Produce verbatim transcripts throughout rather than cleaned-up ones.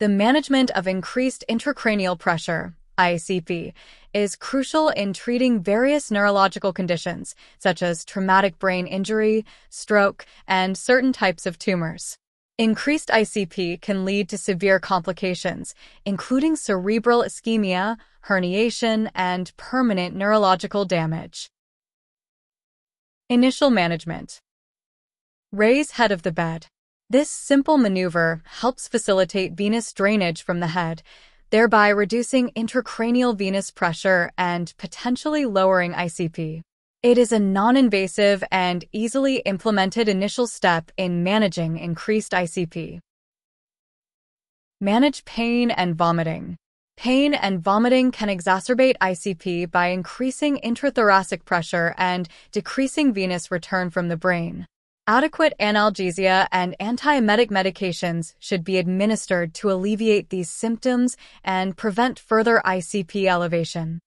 The management of increased intracranial pressure, I C P, is crucial in treating various neurological conditions, such as traumatic brain injury, stroke, and certain types of tumors. Increased I C P can lead to severe complications, including cerebral ischemia, herniation, and permanent neurological damage. Initial management. Raise head of the bed. This simple maneuver helps facilitate venous drainage from the head, thereby reducing intracranial venous pressure and potentially lowering I C P. It is a non-invasive and easily implemented initial step in managing increased I C P. Manage pain and vomiting. Pain and vomiting can exacerbate I C P by increasing intrathoracic pressure and decreasing venous return from the brain. Adequate analgesia and antiemetic medications should be administered to alleviate these symptoms and prevent further I C P elevation.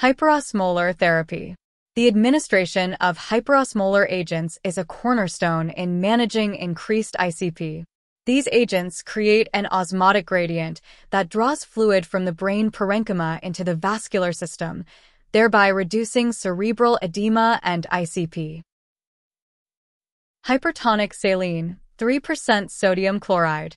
Hyperosmolar therapy. The administration of hyperosmolar agents is a cornerstone in managing increased I C P. These agents create an osmotic gradient that draws fluid from the brain parenchyma into the vascular system, thereby reducing cerebral edema and I C P. Hypertonic saline, three percent sodium chloride.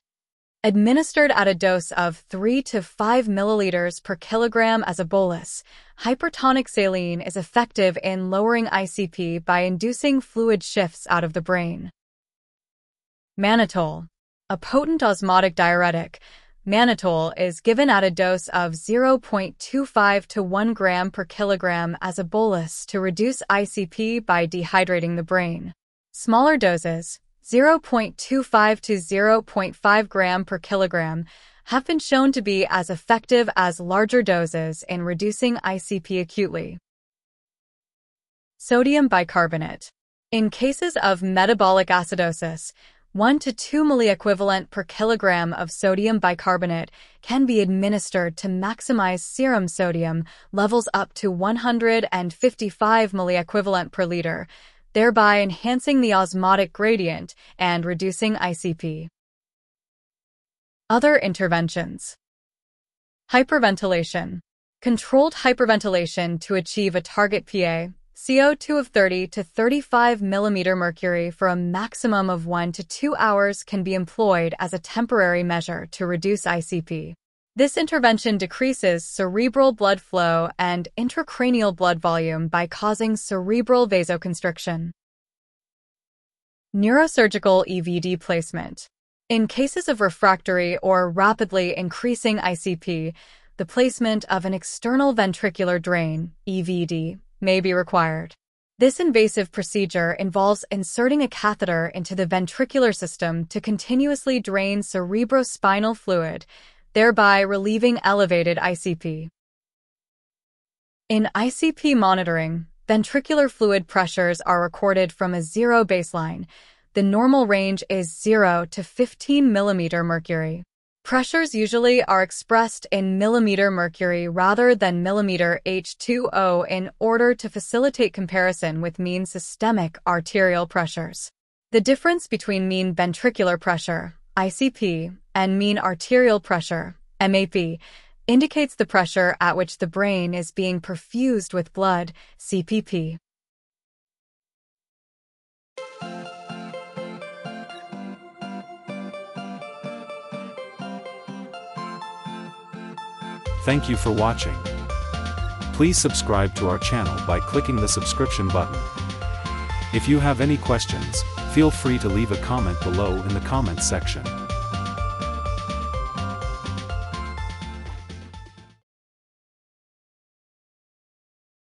Administered at a dose of three to five milliliters per kilogram as a bolus, hypertonic saline is effective in lowering I C P by inducing fluid shifts out of the brain. Mannitol, a potent osmotic diuretic. Mannitol is given at a dose of zero point two five to one gram per kilogram as a bolus to reduce I C P by dehydrating the brain. Smaller doses, zero point two five to zero point five gram per kilogram, have been shown to be as effective as larger doses in reducing I C P acutely. Sodium bicarbonate. In cases of metabolic acidosis, one to two milliequivalent per kilogram of sodium bicarbonate can be administered to maximize serum sodium levels up to one hundred fifty-five milliequivalent per liter, thereby enhancing the osmotic gradient and reducing I C P. Other interventions. Hyperventilation. Controlled hyperventilation to achieve a target P A C O two of thirty to thirty-five millimeters mercury for a maximum of one to two hours can be employed as a temporary measure to reduce I C P. This intervention decreases cerebral blood flow and intracranial blood volume by causing cerebral vasoconstriction. Neurosurgical E V D placement. In cases of refractory or rapidly increasing I C P, the placement of an external ventricular drain, E V D, may be required. This invasive procedure involves inserting a catheter into the ventricular system to continuously drain cerebrospinal fluid, thereby relieving elevated I C P. In I C P monitoring, ventricular fluid pressures are recorded from a zero baseline. The normal range is zero to fifteen millimeters mercury. Pressures usually are expressed in millimeter mercury rather than millimeter H two O in order to facilitate comparison with mean systemic arterial pressures. The difference between mean ventricular pressure, I C P, and mean arterial pressure, M A P, indicates the pressure at which the brain is being perfused with blood, C P P. Thank you for watching. Please subscribe to our channel by clicking the subscription button. If you have any questions, feel free to leave a comment below in the comments section.